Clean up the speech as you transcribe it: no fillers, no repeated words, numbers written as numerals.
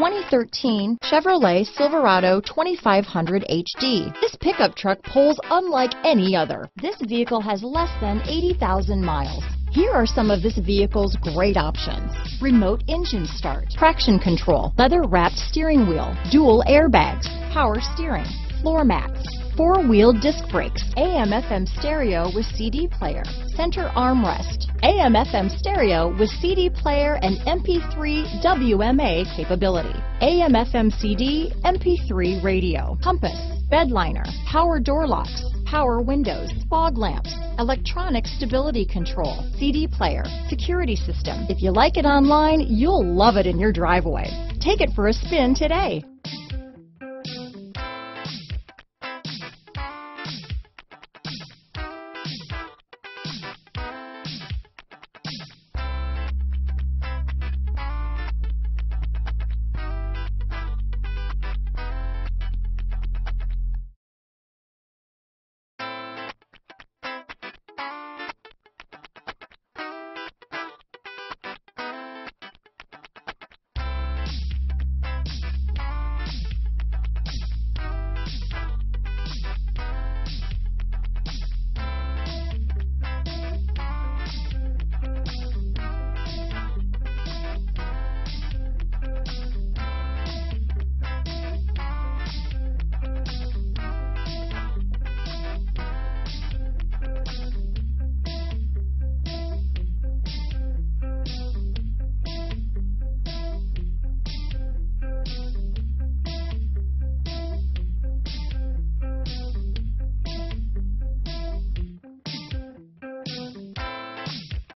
2013 Chevrolet Silverado 2500 HD. This pickup truck pulls unlike any other. This vehicle has less than 80,000 miles. Here are some of this vehicle's great options: remote engine start, traction control, leather-wrapped steering wheel, dual airbags, power steering, floor mats, four-wheel disc brakes, AM/FM stereo with CD player, center armrest, AM/FM stereo with CD player and MP3 WMA capability, AM/FM CD, MP3 radio, compass, bed liner, power door locks, power windows, fog lamps, electronic stability control, CD player, security system. If you like it online, you'll love it in your driveway. Take it for a spin today.